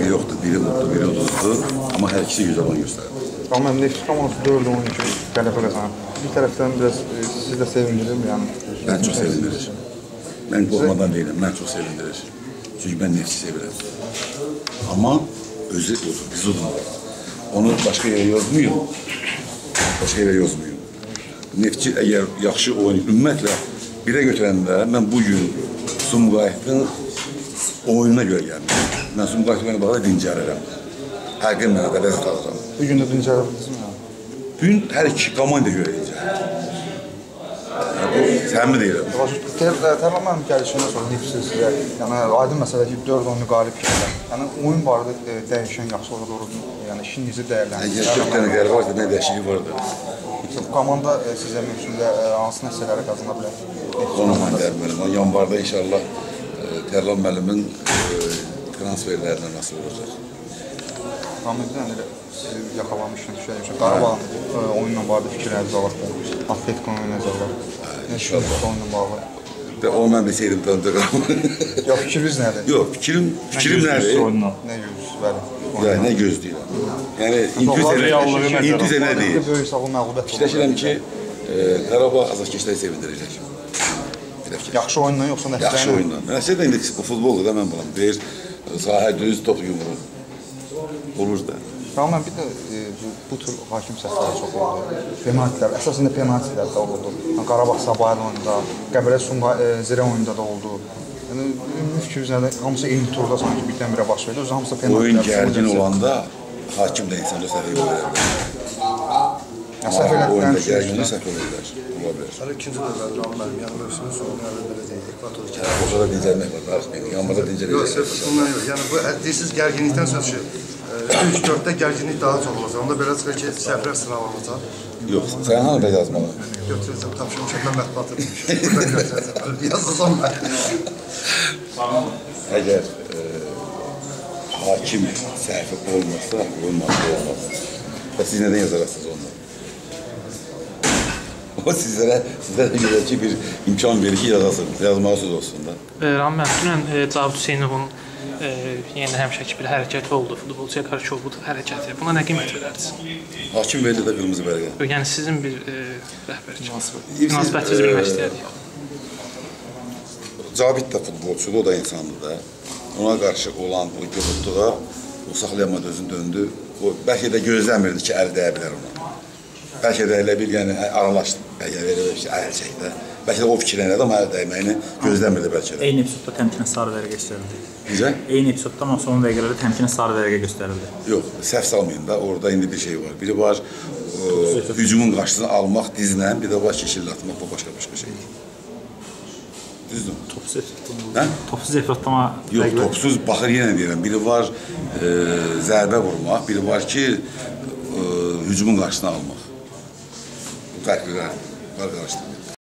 farkı yoxdur. Biri 10'du, biri 30'du. Ama her ikisi 110 gösterdi. Ama Neftçi komansı 4-12 qələbə qazanıb. Bir tərəfdən biraz siz də sevindirir yani? Mən çox sevindirir. Mən qorxmadan deyirəm, mən çox sevindirir. Çünki mən Neftçi sevirəm. Ama özü odur, biz odur. Onu başqa yerə yozmuyum. Başqa yerə yozmuyum. Neftçi əgər yaxşı oyun, ümumiyyətlə birə götürəndə mən bu gün Sumqayıtın oyununa görə gəlmişəm. Mən Sumqayıtı mənə bağlı dincəlirəm. Hər gün mənə qədər qalıram. Bugün də dincəlirəm. Bugün hər iki komanda görə dincəlirəm. Bu təmin edirəm. Tərləmənin gəlişindən sonra Neftçi sizə, yəni aydın məsələ ki, 4-10-u qalib gəlirəm. Yəni oyun barədə dəyişən yaxşılığa doğru, yəni işin necə dəyərlənir? Əgər 4 dənə qərarı varsa, nə dəyişikliyi vardır? Komanda sizə mümkündə hansı nəticələrə qazana bilər? Onu mən deyərəm mənim. Yanvarda inşallah Tərlan müəllimin transferlərindən nasıl olacaq? Hamiddən elə sizi yaxalamışsınız, düşürmüşsünüz. Qarabağ oyunla bağlı fikirləriniz alaq. Atletikon oynayacaq var. İnşallah. Onunla bağlı. O mən desəydim tanıdıram. Ya fikriniz nədir? Yox, fikrim nədir? Nə gözlüsünüz? Bəli. Nə gözləyirəm. Yəni, intüz elə deyil. Fikirləşirəm ki, Qarabağ azarkeşləri sevindirəcək. Yaxşı oyunla yoxsa nəfsədən? Yaxşı oyunla. Nəfsədən də o futboldur da mən bulam. Deyir, sahə düz, top yumurur. Olur da. Rəhmən, bir də bu tür hakim səsləri çox oldu. Penaltilər, əsasında penaltilər də oldu. Qarabağ Sabail oyunda, Qəbələ-Zirə oyunda da oldu. Hamısı eyni turda sanki birdən-birə baş verir, özü hamısı penaltilər. Oyun gərgin olanda hakim də insanda səhv edə bilər. Oyunda gərginlik səhv edə bilər. Ola bilər. Hələ ikinci də bəli, Rəhman müəllim, yəni mövsümün sonunda deyəcək, ekvator kərək. Orada dincəlmək var, artıq deyil, yanmada dincəlmək var. Yox, ondan yox, yəni bu deyirsiniz gərginlikdən söz ki, 3-4-də gərginlik daha çox olacaq, onda belə çıxır ki, səhvlər sıralanacaq. Yox, sən hanı bəy yazmalı? Götürəcəm, tapışım, şəklə mətbuat etmişim. Əgər hakim səhvi olmasa, olmaz. Və siz nədən yazarasınız ondan? O sizlərə görə ki, bir imkan verir ki, yazasınız, yazmağa söz olsun da. Rəhman müəllim, dünən Cavab Hüseynovun yenə həmişəki bir hərəkəti oldu, futbolcuya qarşı o bu hərəkəti. Buna nə qiymət verərdiniz? Hakim verir də qırmızı bərqə. Yəni sizin bir rəhbər münasibətinizi bilmək istəyərdik. Cavit də futbolçudur, o da insandır da. Ona qarşı olan o görüntüqa, o saxlayamadı, özünü döndü. O bəlkə də gözləmirdi ki, əl dəyə bilər ona. Bəlkə də elə bir, yəni aralaşdı, bəlkə də elə bir ki, əl çək də. Bəlkə də o fikirlənədi, amma əl dəyməyini gözləmirdi bəlkə də. Eyni epizodda təmkinə sarı vərqə göstərildi. Necə? Eyni epizodda, amma son vərqələrdə təmkinə sarı vərqə göstərildi. Yox, səhv salmayın da, orada indi bir şey var. Biri var, hücumun qarşısını almaq dizlə, bir də var keşillatmaq, o başqa-başqa şeydir. Düzdür. Topsuz efratlama... Yox, topsuz, baxır yenə deyirəm. Biri var zərbə vurmaq, biri var ki, hücumun qarşısına almaq. Bu qarşılar qarşıdır.